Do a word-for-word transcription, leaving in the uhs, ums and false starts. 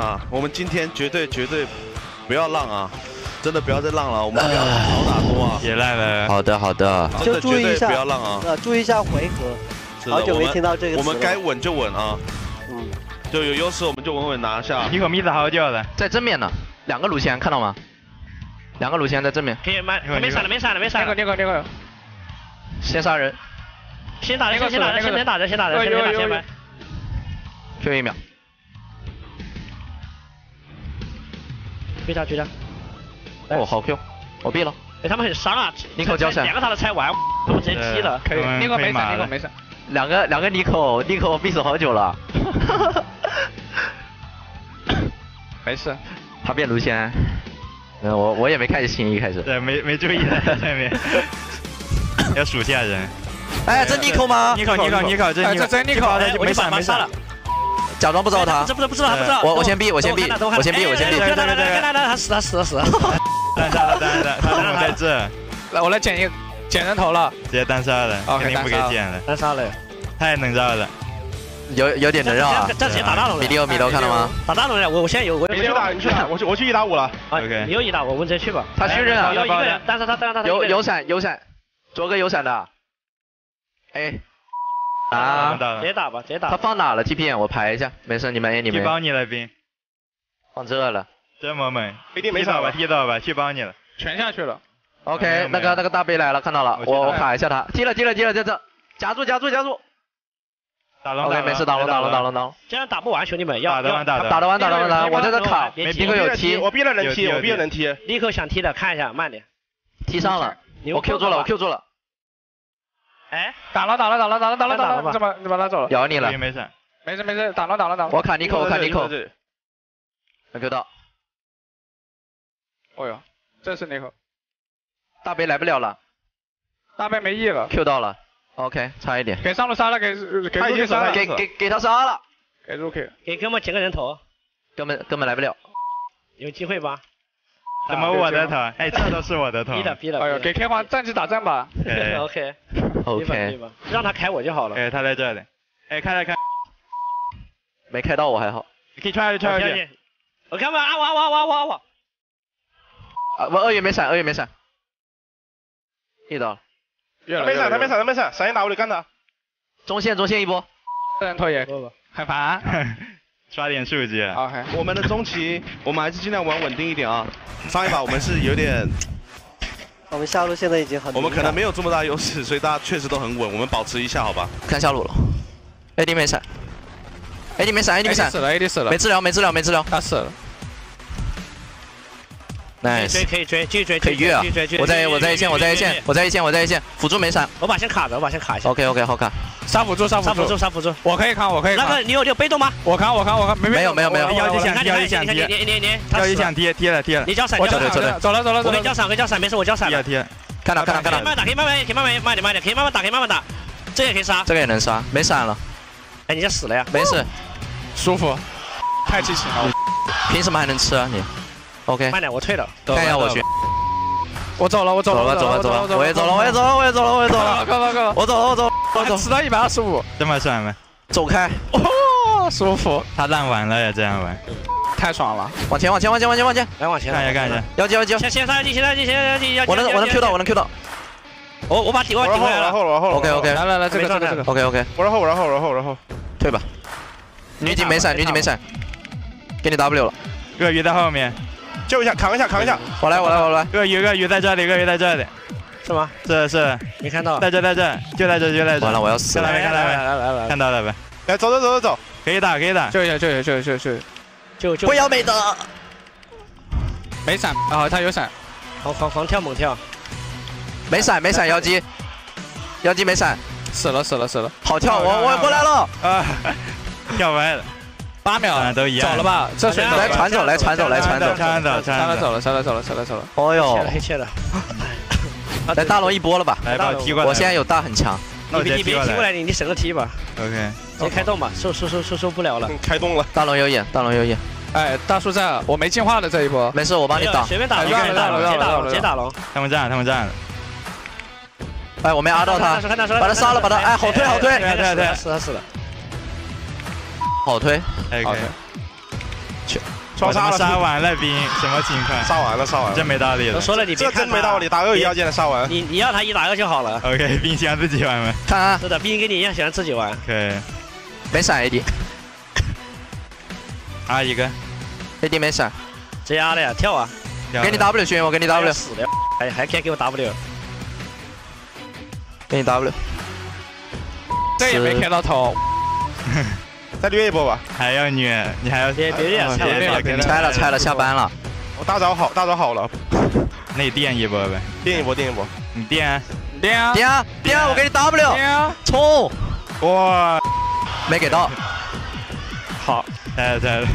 啊，我们今天绝对绝对不要浪啊！真的不要再浪了，我们不要少打多啊！也赖了。好的好的，就注意一下，不要浪啊！呃，注意一下回合。好久没听到这个词。我们该稳就稳啊！嗯，就有优势我们就稳稳拿下。一口蜜子好久了，在正面呢，两个卢锡安看到吗？两个卢锡安在正面。可以慢，没闪了没闪了没闪了。那个那个那个。先杀人。先打人，先打人，先打人，先打人，先打先埋。最后一秒。 追杀追杀！哦，好 Q， 我毙了。哎，他们很伤啊！妮蔻交闪，两个他都拆完，我直接踢了。可以，妮蔻没闪，妮蔻没闪。两个两个妮蔻，妮蔻我匕首好久了。没事，他变卢锡安。嗯，我我也没看清一开始。对，没没注意在上面。要数下人。哎，这妮蔻吗？妮蔻妮蔻妮蔻，这这真妮蔻，没闪没闪了。 假装不知道他，不知道不知道他不知道。我我先避，我先避，我先避，我先避。来来来来来来，他死他死他死。单杀了，单杀了，他们在这。来，我来捡一个，捡人头了。直接单杀了，肯定不给捡了。单杀了，太能绕了。有有点能绕啊。这直接打大龙了。米六米六看到吗？打大龙了，我我现在有我有。去打你去打，我去我去一打五了。OK。你又一打五，我们直接去吧。他虚人啊，有一个人，单杀他，单杀他。有有闪有闪，卓哥有闪的。哎。 啊！直接打吧，直接打。他放哪了 ？T P 我排一下，没事，你们 A 你们。去帮你了，兵。放这了。这么猛，一定没打吧？踢到吧，去帮你了。全下去了。OK， 那个那个大杯来了，看到了，我我卡一下他，踢了踢了踢了，在这，夹住夹住夹住。打龙 ，OK， 没事，打龙打龙打龙打龙。这样打不完，兄弟们要打得完打得打得完打得完，我在这卡，没机会有踢，我必然能踢，我必然能踢。立刻想踢的看一下，慢点。踢上了，我 Q 住了，我 Q 住了。 哎，打了打了打了打了打了打了，怎么怎么拉走了？咬你了，没事没事没事，打了打了打了。我砍妮蔻，我砍妮蔻，能 Q 到。哦呦，这是妮蔻，大杯来不了了，大杯没 E 了 ，Q 到了 ，OK， 差一点。给上路杀了，给给他杀了，给给给他杀了，给 Rookie， 给哥们捡个人头，哥们哥们来不了，有机会吧？怎么我的头？哎，这都是我的头。逼了逼了，哎呦，给天皇站起打战吧 ，OK。 OK， 让他开我就好了。哎，他在这里。哎，开开开。没开到我还好。你可以穿下去，穿下去。我看不到啊！我我我我我。啊，我鳄鱼没闪，鳄鱼没闪。遇到了。他没闪，他没闪，他没闪，闪一打我就干他。中线，中线一波。不能拖延。很烦。刷点数据。OK。我们的中期，我们还是尽量玩稳定一点啊。上一把我们是有点。 我们下路现在已经很，我们可能没有这么大优势，所以大家确实都很稳。我们保持一下，好吧？看下路了 ，A D 没闪 ，A D 没闪 ，A D 没闪，死了 ，A D 死了，没治疗，没治疗，没治疗，他死了。nice， 可以追，继续追，可以越啊！我在，我在一线，我在一线，我在一线，我在一线，辅助没闪，我把先卡着，我把先卡一下。OK，OK， 好卡，杀辅助，杀辅助，杀辅助，杀辅助，我可以扛，我可以扛。那个你有有被动吗？我扛，我扛，我扛，没没有没有没有，要一想踢，要一想踢，你你你，要一想踢，踢了踢了，你交闪，我交闪，走了走了走了，我交闪，我交闪，没事，我交闪。要踢，看到看到看到，慢打，可以慢慢，可以慢慢慢点慢点，可以慢慢打，可以慢慢打，这个也可以杀，这个也能杀，没闪了，哎，你这死了呀？没事，舒服，太激情了，凭什么还能吃啊你？ OK， 慢点，我退了。看一下我去，我走了，我走了，走了，走了，走了，我也走了，我也走了，我也走了，我也走了，够了，够了，我走了，我走了，我走，吃到一百二十五，这么爽吗？走开，哦，舒服。他烂完了呀，这样玩，太爽了。往前，往前，往前，往前，往前，来往前，看一下，看一下，要接，要接，先先杀进，先杀进，先杀进，要。我能，我能 Q 到，我能 Q 到。我我把底位顶回来了。后了，后了，后了。OK，OK， 来来来，这个这个这个。OK，OK。我然后，我然后，我然后，我然后，退吧。女警没闪，女警没闪，给你 W 了。鳄鱼在后面。 救一下，扛一下，扛一下！我来，我来，我来！鳄鱼，鳄鱼在这里，鳄鱼在这里，是吗？是是，没看到，在这，在这，就在这，就在这。完了，我要死了！来来来来来来，看到了呗！来，走走走走走，可以打，可以打！救一下，救一下，救救救！救救！不要没得，没闪啊，他有闪，狂狂狂跳猛跳，没闪没闪，妖姬，妖姬没闪，死了死了死了！好跳，我我过来了啊，跳歪了。 八秒了，都一样，走了吧？这水来传走，来传走，来传走，传走，传了走了，传了走了，传了走了。哦呦，黑切了，来大龙一波了吧？来吧，踢过来。我现在有大很强，你你别踢过来，你你省着踢吧。OK， 先开动吧，收收收收收不了了。开动了，大龙有眼，大龙有眼。哎，大树在，我没进化的这一波。没事，我帮你挡。随便打，随便打，别打龙，别打龙。他们站，他们站。哎，我没压到他，把他杀了，把他，哎，好推，好推，对对对，死了死了。 好推，好推，双杀了，杀完了兵，什么情况？杀完了，杀完了，这没道理了。我说了你别看，这真没道理，打二一要进来杀完。你你要他一打二就好了。OK， 兵想自己玩吗？他是的，兵跟你一样喜欢自己玩。OK， 没闪 A D， 啊一个 A D 没闪，直接压了呀，跳啊！给你 W 轩，我给你 W， 死了，还还可以给我 W， 给你 W， 这也没开到头。再虐一波吧，还要虐，你还要别别虐，别拆了拆了，下班了。我大招好，大招好了，那你垫一波呗，垫一波垫一波，你垫垫啊垫啊垫啊，我给你 W， 冲！哇，没给到，好，猜了猜了。